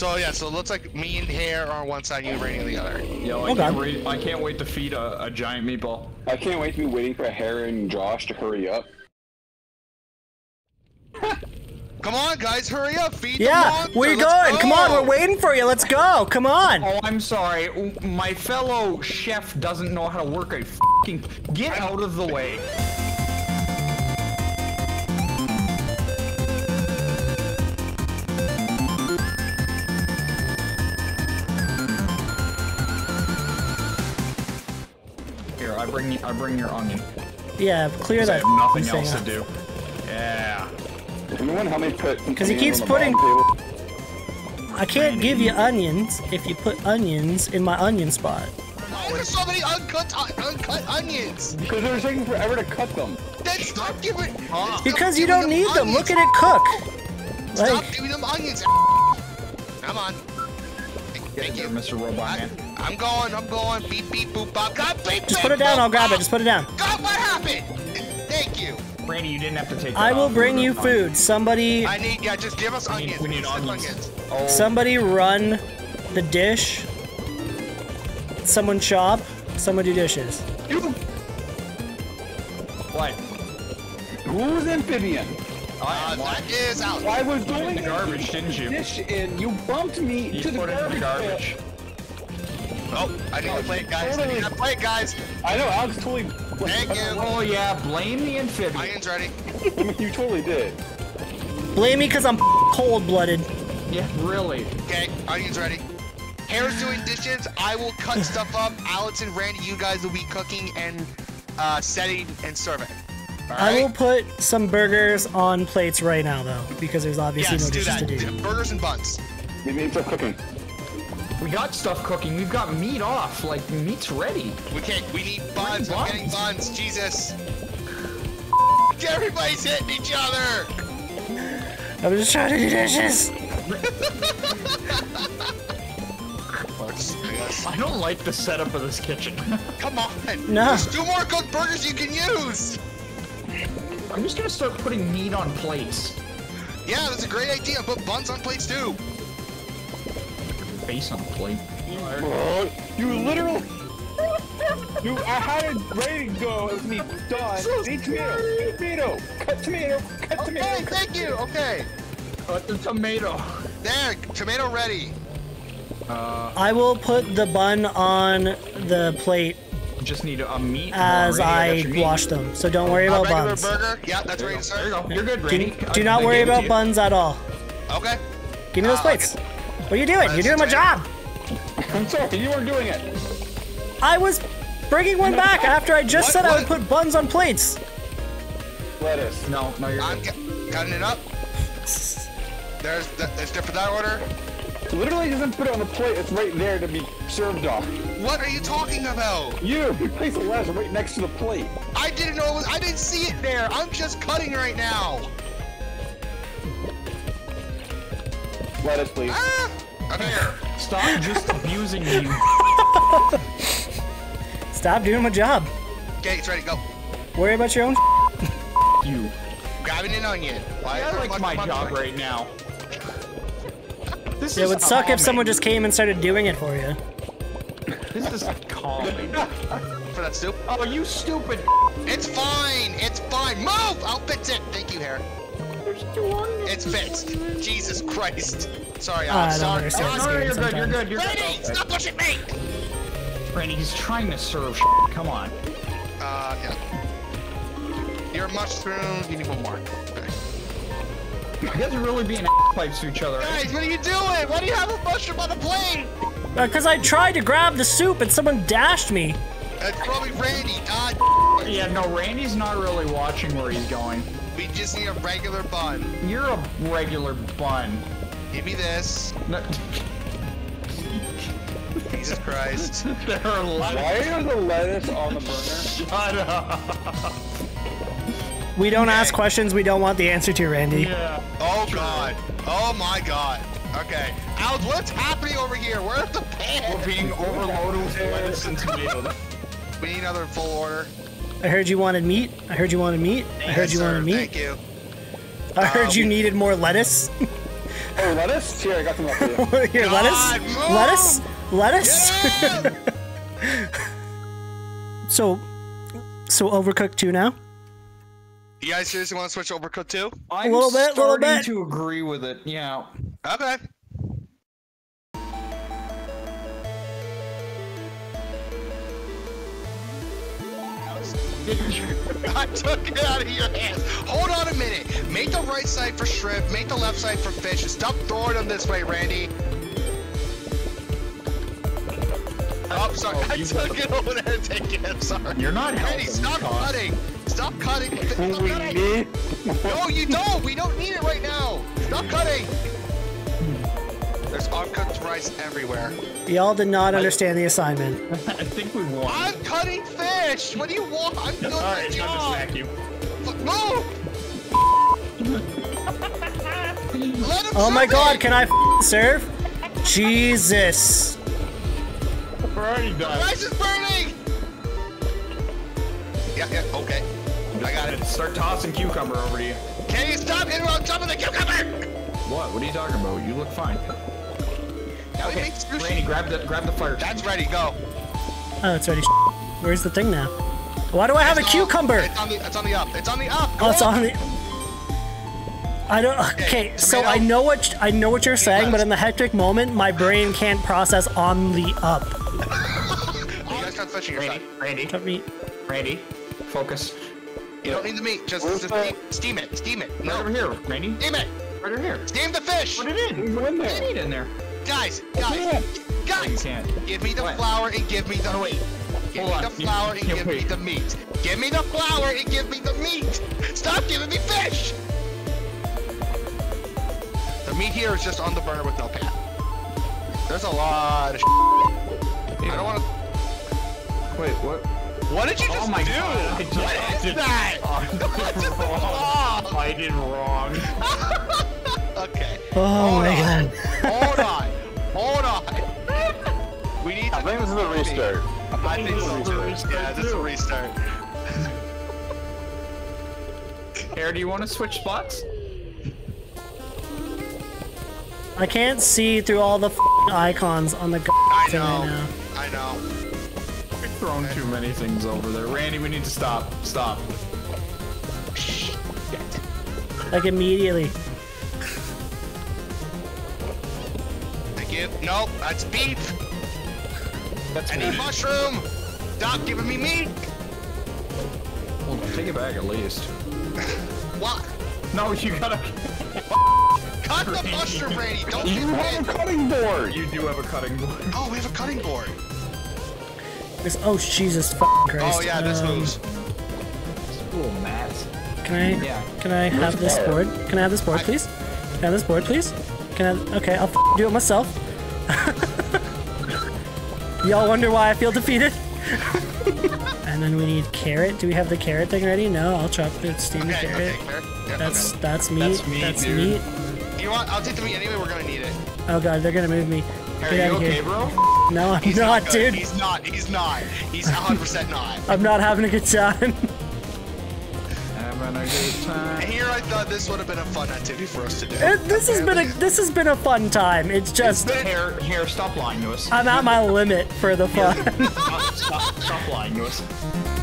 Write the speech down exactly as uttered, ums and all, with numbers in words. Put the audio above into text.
So yeah, so it looks like me and hair are on one side, you and Rainy on the other. Yo, I, okay. can't wait, I can't wait to feed a, a giant meatball. I can't wait to be waiting for hair and Josh to hurry up. Come on, guys, hurry up, feed yeah, the monster. Yeah, where you going? Go. Come on, we're waiting for you. Let's go. Come on. Oh, I'm sorry. My fellow chef doesn't know how to work a fucking... Get out of the way. Here, I bring you, I bring your onion. Yeah, clear that. I have nothing else to do. Yeah. Anyone help me put? Because he keeps putting. I can't give you onions if you put onions in my onion spot. Oh, there's so many uncut, uncut onions. Because they're taking forever to cut them. Then stop giving. Stop because you don't need them. Look at it cook. Stop like... giving them onions. Come on. Thank you, Mister Robot Man. I'm going. I'm going. Beep beep boop bop. God, beep, just put it down. Boop, I'll grab it. Just put it down. God, what happened? Thank you. Randy, you didn't have to take I will bring you food. Somebody. I need. Yeah, just give us onions. We need, we need onions. onions. Oh. Somebody run the dish. Someone chop. Someone do dishes. What? Who's amphibian? Uh, that is out. I was doing the garbage, didn't you? Dish in. You bumped me you to put the garbage. In the garbage. Oh, I need oh, to play it, guys. Totally. I need to play it, guys. I know. I was totally. Thank you. Oh yeah, blame the amphibian. Onions ready. You totally did. Blame me because I'm cold-blooded. Yeah, really. Okay, onions ready. Hair's doing dishes. I will cut stuff up. Alex and Randy, you guys will be cooking and uh, setting and serving. All right? I will put some burgers on plates right now, though, because there's obviously yes, no dishes to do. do burgers and buns. We need stuff cooking. We got stuff cooking. We've got meat off. Like, meat's ready. We can't. We need buns. I'm buns? getting buns. Jesus. Everybody's hitting each other. I'm just trying to do dishes. I don't like the setup of this kitchen. Come on. No. There's two more cooked burgers you can use. I'm just going to start putting meat on plates. Yeah, that's a great idea. Put buns on plates, too. Face on the plate. Oh, you literally. You, I had it ready to go. It was me done. So Eat tomato. Tomato. Cut tomato. Cut okay, tomato. Okay, thank you. Okay. Cut the tomato. There, tomato ready. Uh, I will put the bun on the plate. Just need a meat. As I wash meat. them, so don't worry about buns. Burger. Yeah, that's ready to serve. You're good, Randy. Do, do not worry about buns at all. Okay. Give me those uh, plates. Okay. What are you doing? Uh, You're doing my job! I'm sorry, you weren't doing it. I was bringing one back after I just what, said what? I would put buns on plates. Lettuce. No, no, you're I'm good. Cutting it up. There's the, there's different that order. Literally doesn't put it on the plate. It's right there to be served off. What are you talking about? You, you place the lettuce right next to the plate. I didn't know it was, I didn't see it there. I'm just cutting right now. Lettuce, please. Ah, I'm here. Stop just abusing you. Stop doing my job. Okay, it's ready. Go. Worry about your own. You. Grabbing an onion. Why I like my job right now. This it is would suck calming. if someone just came and started doing it for you. This is calming. For that soup? Oh, you stupid. It's fine. It's fine. Move. I'll fix it. Thank you, Harry. It's fixed. Jesus Christ. Sorry, I'm uh, sorry. sorry. No, no, you're sometimes. good, you're good, you're Randy, good. stop pushing me! Randy, he's trying to serve shit. Come on. Uh, yeah. Your mushrooms, you need one more. Okay. You guys are really being a**pipes to each other. Guys, right? What are you doing? Why do you have a mushroom on the plate? Because uh, I tried to grab the soup and someone dashed me. That's probably Randy. God. Yeah, no, Randy's not really watching where he's going. We just need a regular bun. You're a regular bun. Give me this. No. Jesus Christ. There are lettuce. Why are the lettuce on the burner? Shut up. We don't okay. ask questions we don't want the answer to, Randy. Yeah. Oh, sure. God. Oh, my God. Okay. Al, what's happening over here? We're at the pan. We're being overloaded with lettuce and tomatoes. We need another full order. I heard you wanted meat. I heard you wanted meat. I heard yes, you wanted sir. meat. Thank you. I heard um, you needed more lettuce. Oh, lettuce? Here, I got some up for you. Here, God, lettuce? Mom! Lettuce? Lettuce? Yeah! so, so Overcooked two now? You guys seriously want to switch Overcooked two? I'm a little bit, a little bit. I'm starting to agree with it, yeah. Okay. I took it out of your hands. Hold on a minute. Make the right side for shrimp. Make the left side for fish. Stop throwing them this way, Randy. I'm sorry. Oh, I took it over there to take it. I'm sorry. You're not Randy, stop cutting. Stop cutting. Stop cutting. No, you don't. We don't need it right now. Stop cutting. There's uncooked rice everywhere. Y'all did not understand I, the assignment. I think we won. I'm cutting fish! What do you want? I'm doing All right, my job! Alright, I'm gonna smack you. No! Let him oh my god, it. Can I f serve? Jesus! We're already done. The rice is burning! Yeah, yeah, okay. I got it. Start tossing cucumber over to you. Can you stop hitting on top of the cucumber? What? What are you talking about? You look fine. Okay, Randy, grab the, grab the fire. That's ready, go. Oh, it's ready. Where's the thing now? Why do I have it's a cucumber? It's on, the, it's on the up. It's on the up. Go oh, it's on, on the... I don't... Okay, okay so I know what I know what you're saying, but in the hectic moment, my brain can't process on the up. You guys got fish in your Randy, side. Randy, Randy, Randy, focus. You don't need the meat. Just, just steam, steam it. Steam it. No. Right over here, Randy. Steam it. Right over here. Steam the fish. Put it in. Put the meat in there. Guys, guys, guys, give me the what? flour and give me the meat. Give Hold me on. the flour and give wait. me the meat. Give me the flour and give me the meat. Stop giving me fish. The meat here is just on the burner with no pan. There's a lot of yeah. I don't want to... Wait, what? What did you just oh my do? God. What is did... that? Oh, no, I did wrong. Okay. Oh Hold my on. god. Hold on. Hold on. We need to I think this is a restart. I think this is a restart. Yeah, this is a restart. Air, do you want to switch spots? I can't see through all the f***ing icons on the I know. I know. I know. We've thrown too many things over there. Randy, we need to stop. Stop. Shit. Like immediately. Give, nope, that's beef. That's I need mushroom. Stop giving me meat. Hold on, take it back at least. What? No, you gotta cut the mushroom, Brady. Don't you have it. a cutting board. You do have a cutting board. Oh, we have a cutting board. This, oh Jesus Christ. Oh yeah, um, this moves. Cool, Matt. Can I? Yeah. Can I Where's have this board? Can I have this board, I, please? Can I have this board, please? I, okay, I'll f do it myself. Y'all wonder why I feel defeated. And then we need carrot. Do we have the carrot thing ready? No, I'll chop the steamed okay, carrot. Okay, yeah, that's okay. that's meat. That's meat. That's meat. You want? I'll take the meat anyway. We're gonna need it. Oh god, they're gonna move me. Are Get you okay, here. bro? No, I'm he's not, not dude. He's not. He's not. He's one hundred percent not. I'm not having a good time. Time. Here I thought this would have been a fun activity for us to do. It, this has been a this has been a fun time. It's just it's been, here, here, stop lying to us. I'm at my limit for the fun. Stop, stop, stop lying to us.